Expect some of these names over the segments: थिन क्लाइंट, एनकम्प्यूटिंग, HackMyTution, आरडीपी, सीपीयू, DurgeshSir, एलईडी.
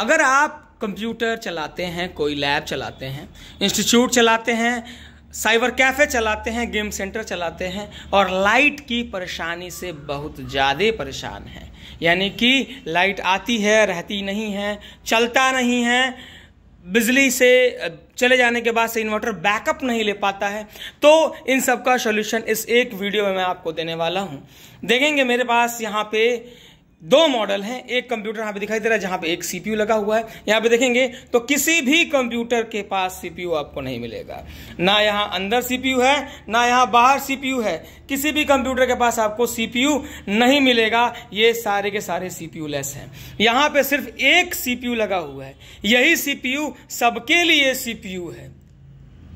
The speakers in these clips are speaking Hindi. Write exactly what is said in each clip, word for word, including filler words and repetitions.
अगर आप कंप्यूटर चलाते हैं, कोई लैब चलाते हैं, इंस्टीट्यूट चलाते हैं, साइबर कैफ़े चलाते हैं, गेम सेंटर चलाते हैं और लाइट की परेशानी से बहुत ज़्यादा परेशान हैं, यानी कि लाइट आती है, रहती नहीं है, चलता नहीं है, बिजली से चले जाने के बाद से इन्वर्टर बैकअप नहीं ले पाता है, तो इन सब का सोल्यूशन इस एक वीडियो में मैं आपको देने वाला हूँ। देखेंगे मेरे पास यहाँ पे दो मॉडल हैं, एक कंप्यूटर यहाँ पे दिखाई दे रहा है जहाँ पे एक सीपीयू लगा हुआ है, यहाँ पे देखेंगे तो किसी भी कंप्यूटर के पास सीपीयू आपको नहीं मिलेगा, ना यहाँ अंदर सीपीयू है ना यहाँ बाहर सीपीयू है, किसी भी कंप्यूटर के पास आपको सीपीयू नहीं मिलेगा, ये सारे के सारे सीपीयू लेस हैं। यहाँ पे सिर्फ एक सीपीयू लगा हुआ है, यही सीपीयू सबके लिए सीपीयू है।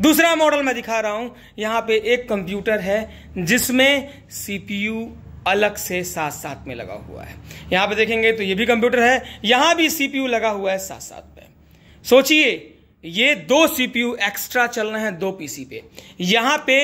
दूसरा मॉडल मैं दिखा रहा हूँ, यहाँ पे एक कंप्यूटर है जिसमें सीपीयू अलग से साथ साथ में लगा हुआ है, यहाँ पे देखेंगे तो ये भी कंप्यूटर है, यहाँ भी सीपीयू लगा हुआ है साथ साथ में। सोचिए ये दो सीपीयू एक्स्ट्रा चल रहे हैं दो पीसी पे, यहाँ पे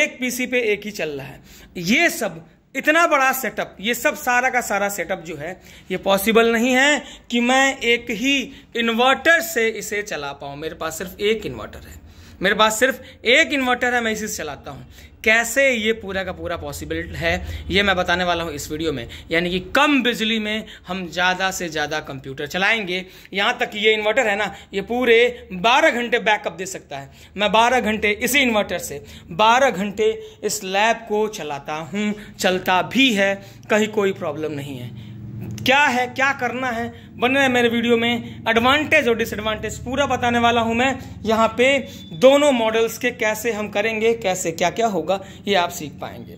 एक पीसी पे एक ही चल रहा है। ये सब इतना बड़ा सेटअप, ये सब सारा का सारा सेटअप जो है ये पॉसिबल नहीं है कि मैं एक ही इन्वर्टर से इसे चला पाऊँ। मेरे पास सिर्फ एक इन्वर्टर है, मेरे पास सिर्फ एक इन्वर्टर है, मैं इसे चलाता हूँ। कैसे ये पूरा का पूरा पॉसिबल है ये मैं बताने वाला हूँ इस वीडियो में, यानी कि कम बिजली में हम ज़्यादा से ज़्यादा कंप्यूटर चलाएंगे। यहाँ तक ये इन्वर्टर है ना, ये पूरे बारह घंटे बैकअप दे सकता है। मैं बारह घंटे इसी इन्वर्टर से बारह घंटे इस लैब को चलाता हूँ, चलता भी है, कहीं कोई प्रॉब्लम नहीं है। क्या है, क्या करना है, बने रहे मेरे वीडियो में, एडवांटेज और डिसएडवांटेज पूरा बताने वाला हूं मैं। यहाँ पे दोनों मॉडल्स के कैसे हम करेंगे, कैसे क्या क्या होगा ये आप सीख पाएंगे।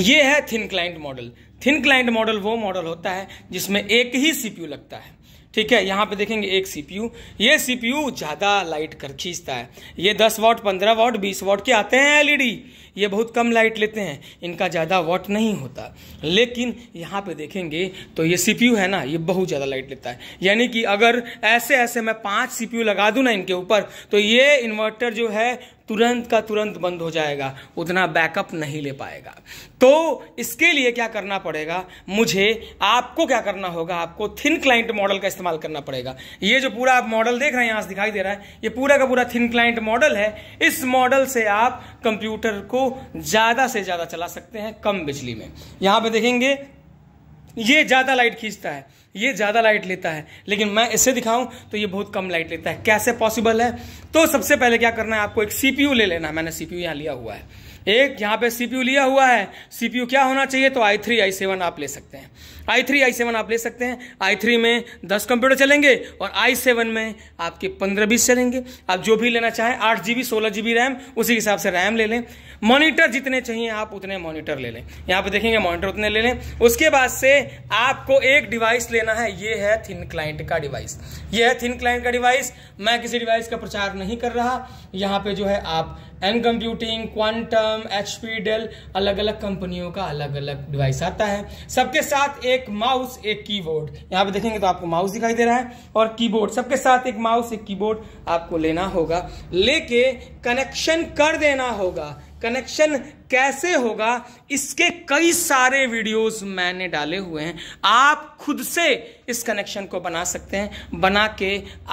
ये है थिन क्लाइंट model. थिन क्लाइंट model वो मॉडल होता है जिसमें एक ही सीपीयू लगता है, ठीक है। यहाँ पे देखेंगे एक सीपीयू, ये सीपीयू ज़्यादा लाइट कर खींचता है, ये दस वाट, पंद्रह वाट, बीस वाट के आते हैं एलईडी, ये बहुत कम लाइट लेते हैं, इनका ज़्यादा वाट नहीं होता। लेकिन यहाँ पे देखेंगे तो ये सीपीयू है ना, ये बहुत ज़्यादा लाइट लेता है, यानी कि अगर ऐसे ऐसे मैं पाँच सीपीयू लगा दूँ ना इनके ऊपर तो ये इन्वर्टर जो है तुरंत का तुरंत बंद हो जाएगा, उतना बैकअप नहीं ले पाएगा। तो इसके लिए क्या करना पड़ेगा मुझे, आपको क्या करना होगा, आपको थिन क्लाइंट मॉडल का इस्तेमाल करना पड़ेगा। ये जो पूरा आप मॉडल देख रहे हैं, यहाँ से दिखाई दे रहा है, ये पूरा का पूरा थिन क्लाइंट मॉडल है। इस मॉडल से आप कंप्यूटर को ज़्यादा से ज़्यादा चला सकते हैं कम बिजली में। यहाँ पे देखेंगे ये ज़्यादा लाइट खींचता है, ये ज़्यादा लाइट लेता है, लेकिन मैं इसे दिखाऊं तो ये बहुत कम लाइट लेता है। कैसे पॉसिबल है, तो सबसे पहले क्या करना है, आपको एक सीपीयू ले लेना है। मैंने सीपीयू यहाँ लिया हुआ है, एक यहाँ पे सीपीयू लिया हुआ है। सीपीयू क्या होना चाहिए, तो आई थ्री आई सेवन आप ले सकते हैं, आई थ्री आई सेवन आप ले सकते हैं। आई थ्री में दस कंप्यूटर चलेंगे और आई सेवन में आपके पंद्रह बीस चलेंगे, आप जो भी लेना चाहें। आठ जी बी सोलह जी बी रैम, उसी के हिसाब से रैम ले लें। मॉनिटर जितने चाहिए आप उतने मॉनिटर ले लें, यहाँ पे देखेंगे मॉनिटर उतने ले लें। उसके बाद से आपको एक डिवाइस लेना है, ये है थिन क्लाइंट का डिवाइस, ये है थिन क्लाइंट का डिवाइस। मैं किसी डिवाइस का प्रचार नहीं कर रहा, यहाँ पे जो है आप एनकम्प्यूटिंग, क्वांटम, एचपी, डेल, अलग अलग कंपनियों का अलग अलग डिवाइस आता है, सबके साथ एक माउस, एक कीबोर्ड। यहाँ पे देखेंगे तो आपको माउस दिखाई दे रहा है और कीबोर्ड, सबके साथ एक माउस एक कीबोर्ड आपको लेना होगा, लेके कनेक्शन कर देना होगा। कनेक्शन कैसे होगा, इसके कई सारे वीडियोस मैंने डाले हुए हैं, आप खुद से इस कनेक्शन को बना सकते हैं, बना के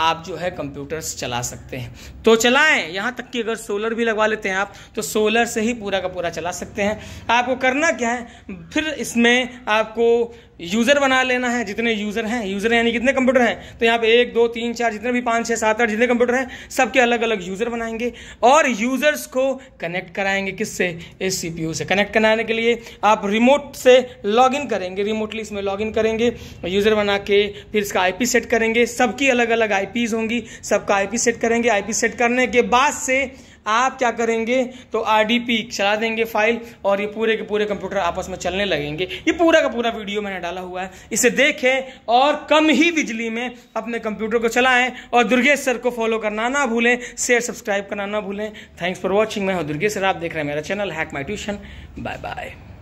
आप जो है कंप्यूटर्स चला सकते हैं। तो चलाएं, यहाँ तक कि अगर सोलर भी लगवा लेते हैं आप तो सोलर से ही पूरा का पूरा चला सकते हैं। आपको करना क्या है, फिर इसमें आपको यूज़र बना लेना है, जितने यूज़र हैं, यूज़र यानी कितने कंप्यूटर हैं, तो यहाँ पे एक दो तीन चार जितने भी पाँच छः सात आठ जितने कंप्यूटर हैं सबके अलग अलग यूज़र बनाएंगे और यूज़र्स को कनेक्ट कराएंगे। किससे, इस सीपीयू से कनेक्ट कराने के लिए आप रिमोट से लॉगिन करेंगे, रिमोटली इसमें लॉगिन करेंगे यूज़र बना के, फिर इसका आईपी सेट करेंगे, सबकी अलग अलग आईपीज होंगी, सबका आईपी सेट करेंगे। आईपी सेट करने के बाद से आप क्या करेंगे, तो आरडीपी चला देंगे फाइल और ये पूरे के पूरे कंप्यूटर आपस में चलने लगेंगे। ये पूरा का पूरा वीडियो मैंने डाला हुआ है, इसे देखें और कम ही बिजली में अपने कंप्यूटर को चलाएं। और दुर्गेश सर को फॉलो करना ना भूलें, शेयर सब्सक्राइब करना ना भूलें। Thanks for watching. मैं हूं दुर्गेश सर, आप देख रहे हैं मेरा channel hack my tuition. Bye bye.